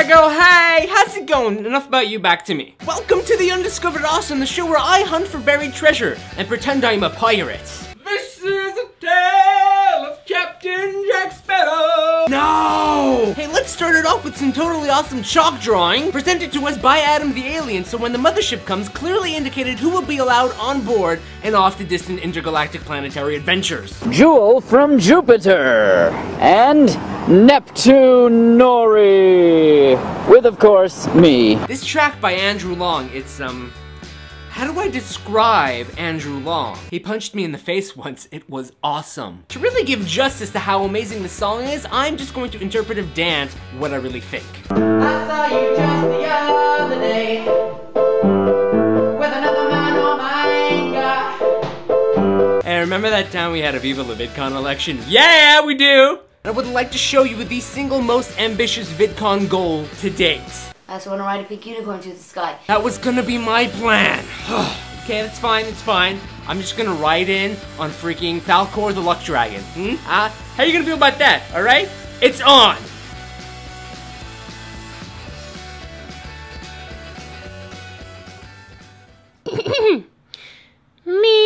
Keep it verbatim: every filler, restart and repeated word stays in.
I go, hey, how's it going? Enough about you, back to me. Welcome to the Undiscovered Awesome, the show where I hunt for buried treasure and pretend I'm a pirate. This is a tale of Captain Jack Sparrow. No! Hey, let's start it off with some totally awesome chalk drawing presented to us by Adam the Alien, so when the mothership comes, clearly indicated who will be allowed on board and off to distant intergalactic planetary adventures. Jewel from Jupiter and Neptune Nori, with of course me. This track by Andrew Long, it's um, how do I describe Andrew Long? He punched me in the face once, it was awesome. To really give justice to how amazing this song is, I'm just going to interpretive dance what I really think. I saw you just the other day. And remember that time we had a Viva La VidCon election? Yeah, we do! I would like to show you the single most ambitious VidCon goal to date. I also want to ride a big unicorn through the sky. That was gonna be my plan. Okay, that's fine, that's fine. I'm just gonna ride in on freaking Falcor the Luck Dragon. Hmm? Uh, how are you gonna feel about that, alright? It's on! Me.